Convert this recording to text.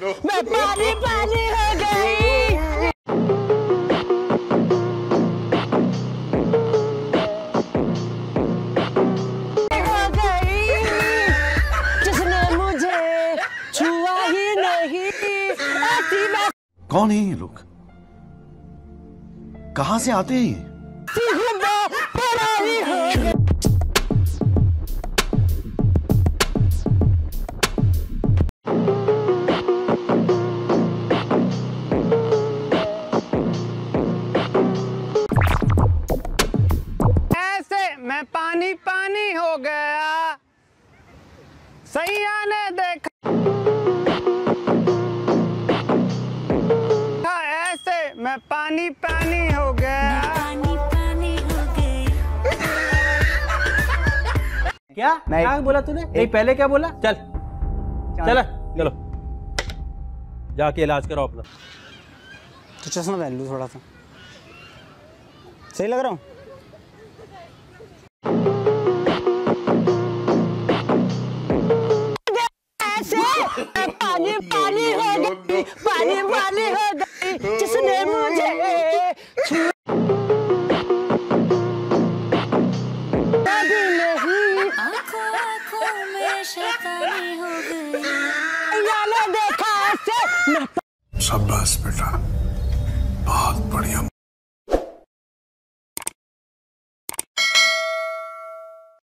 no, मैं पानी पानी हो गई। कौन है ये लोग? कहां से आते हैं ये? ऐसे मैं पानी पानी हो गया, सैया ने देखा मैं पानी पानी हो गया, पानी पानी हो गया। क्या नहीं क्या बोला तूने? नहीं पहले क्या बोला? चल चल चलो जाके इलाज कराओ अपना। तो चश्मा पहन लूं थोड़ा सा, सही लग रहा हूँ। पानी पानी हो गई, पानी पानी हो गई, जिसने मुझे छुआ भी नहीं, आँखों आँखों में शैतानी हो गई, याने देखा ऐसे। शाबाश बेटा, बहुत बढ़िया।